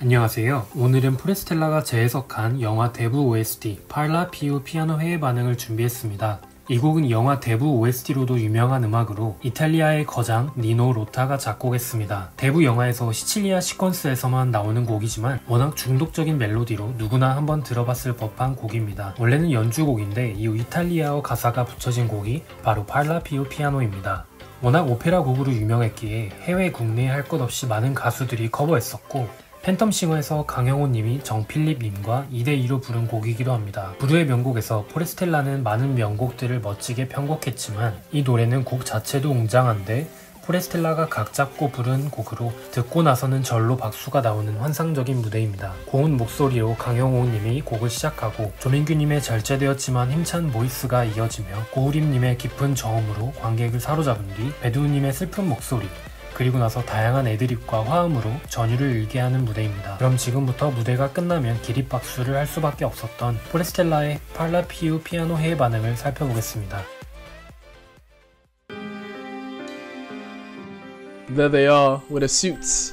안녕하세요. 오늘은 포레스텔라가 재해석한 영화 데뷔 OST Parla Più Piano 회의 반응을 준비했습니다. 이 곡은 영화 데뷔 OST로도 유명한 음악으로 이탈리아의 거장 니노 로타가 작곡했습니다. 데뷔 영화에서 시칠리아 시퀀스에서만 나오는 곡이지만 워낙 중독적인 멜로디로 누구나 한번 들어봤을 법한 곡입니다. 원래는 연주곡인데 이후 이탈리아어 가사가 붙여진 곡이 바로 Parla Più Piano입니다. 워낙 오페라 곡으로 유명했기에 해외 국내 할 것 없이 많은 가수들이 커버했었고 팬텀싱어에서 강영호님이 정필립님과 2대2로 부른 곡이기도 합니다. 부르의 명곡에서 포레스텔라는 많은 명곡들을 멋지게 편곡했지만 이 노래는 곡 자체도 웅장한데 포레스텔라가 각 잡고 부른 곡으로 듣고 나서는 절로 박수가 나오는 환상적인 무대입니다. 고운 목소리로 강영호님이 곡을 시작하고 조민규님의 절제되었지만 힘찬 보이스가 이어지며 고우림님의 깊은 저음으로 관객을 사로잡은 뒤 배두우님의 슬픈 목소리 그리고 나서 다양한 애드립과 화음으로 전율을 일게 하는 무대입니다. 그럼 지금부터 무대가 끝나면 기립박수를 할 수밖에 없었던 포레스텔라의 Parla Più Piano 회의 반응을 살펴보겠습니다. There they are with the suits.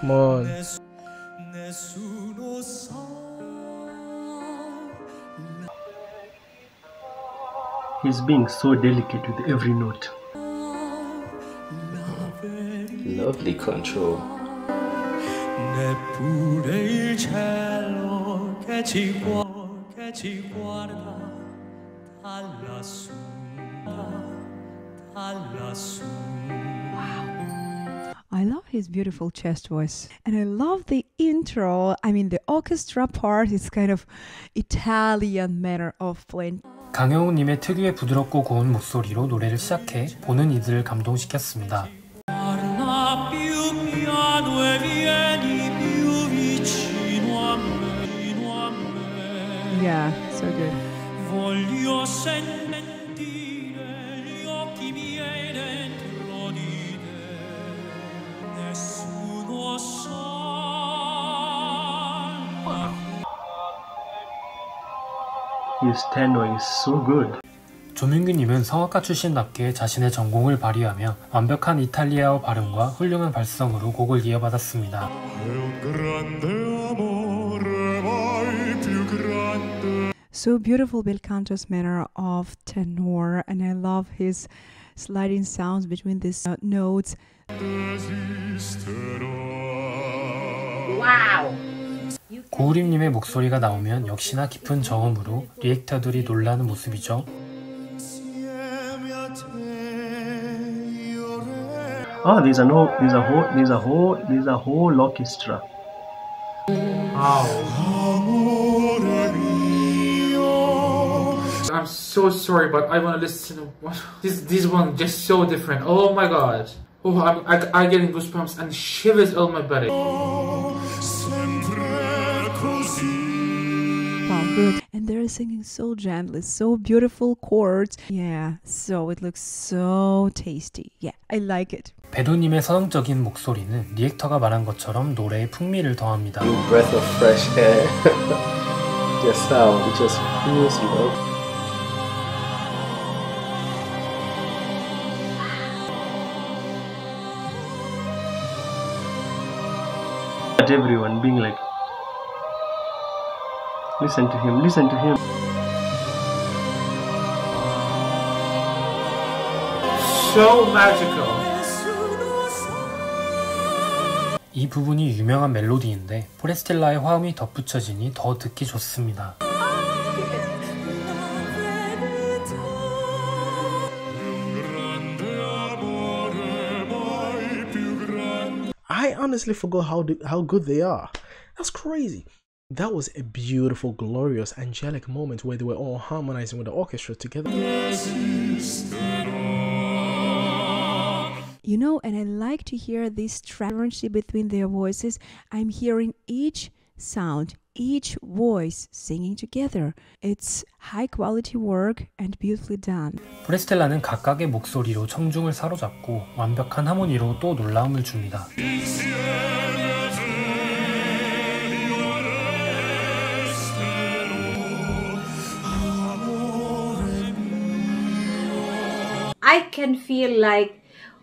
Come on. He's being so delicate with every note. Lovely control. I love his beautiful chest voice, and I love the intro. I mean, the orchestra part is kind of Italian manner of playing. 강영호님의 특유의 부드럽고 고운 목소리로 노래를 시작해 보는 이들을 감동시켰습니다. Yeah, so good. His tenor is so good. 조민규님은 성악가 출신답게 자신의 전공을 발휘하며 완벽한 이탈리아어 발음과 훌륭한 발성으로 곡을 이어받았습니다. So beautiful bel canto's manner of tenor, and I love his sliding sounds between these notes. Wow. 고우림님의 목소리가 나오면 역시나 깊은 저음으로 리액터들이 놀라는 모습이죠. Oh, there's a whole orchestra. I'm so sorry, but I want to listen to one. This one just so different. Oh my god. Oh, I'm getting goosebumps and shivers all my body. And they're singing so gently, so beautiful chords. Yeah, so it looks so tasty. Yeah, I like it. 배도님의 서정적인 목소리는 리액터가 말한 것처럼 노래의 풍미를 더합니다. A breath of fresh air. The sound, it just feels you up. At everyone being like. Listen to him, listen to him. So magical. 이 부분이 유명한 멜로디인데 포레스텔라의 화음이 덧붙여지니 더 듣기 좋습니다. I honestly forgot how good they are. That's crazy. That was a beautiful, glorious, angelic moment where they were all harmonizing with the orchestra together. You know, and I like to hear this transparency between their voices. I'm hearing each sound, each voice singing together. It's high quality work and beautifully done. 포레스텔라는 각각의 목소리로 청중을 사로잡고 완벽한 하모니로 또 놀라움을 줍니다. I can feel like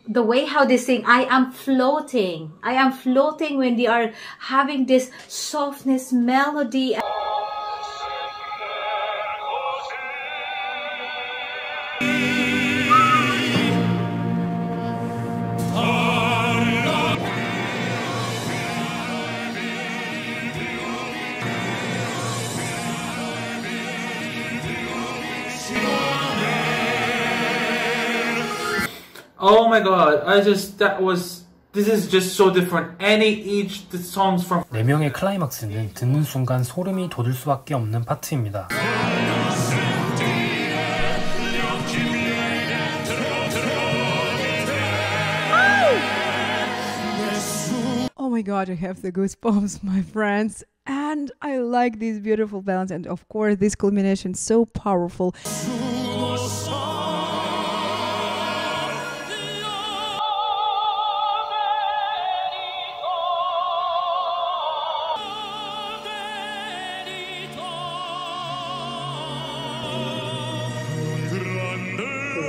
the way how they sing, I am floating when they are having this softness melody. Oh my god, this is just so different. The songs from 4명의 클라이막스는 듣는 순간 소름이 돋을 수밖에 없는 파트입니다. Oh my god, I have the goosebumps, my friends. And I like this beautiful balance and of course this culmination so powerful.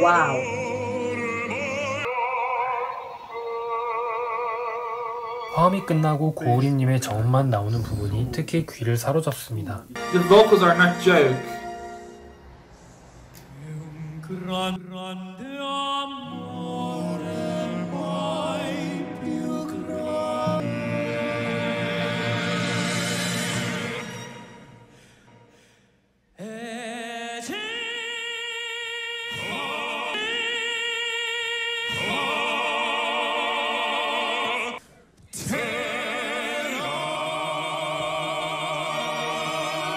Wow. 화음이 끝나고 고우리님의 저음만 나오는 부분이 특히 귀를 사로잡습니다. The vocals are not joke.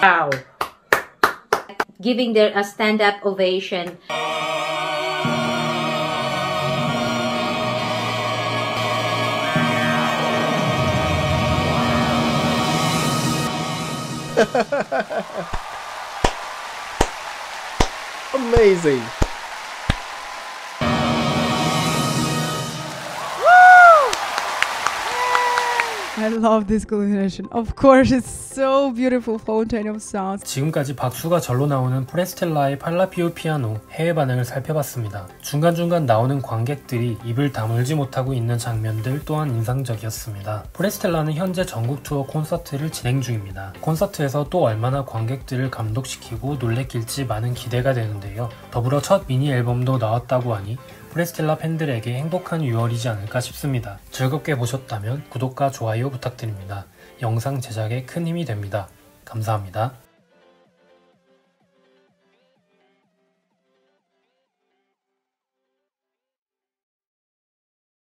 Wow. Giving them a stand-up ovation. Amazing. I love this culmination. Of course, it's so beautiful fountain of sounds. 지금까지 박수가 절로 나오는 포레스텔라의 팔라 피우 피아노 해외 반응을 살펴봤습니다. 중간중간 나오는 관객들이 입을 다물지 못하고 있는 장면들 또한 인상적이었습니다. 포레스텔라는 현재 전국 투어 콘서트를 진행 중입니다. 콘서트에서 또 얼마나 관객들을 감동시키고 놀래킬지 많은 기대가 되는데요. 더불어 첫 미니 앨범도 나왔다고 하니 포레스텔라 팬들에게 행복한 6월이지 않을까 싶습니다. 즐겁게 보셨다면 구독과 좋아요 부탁드립니다. 영상 제작에 큰 힘이 됩니다. 감사합니다.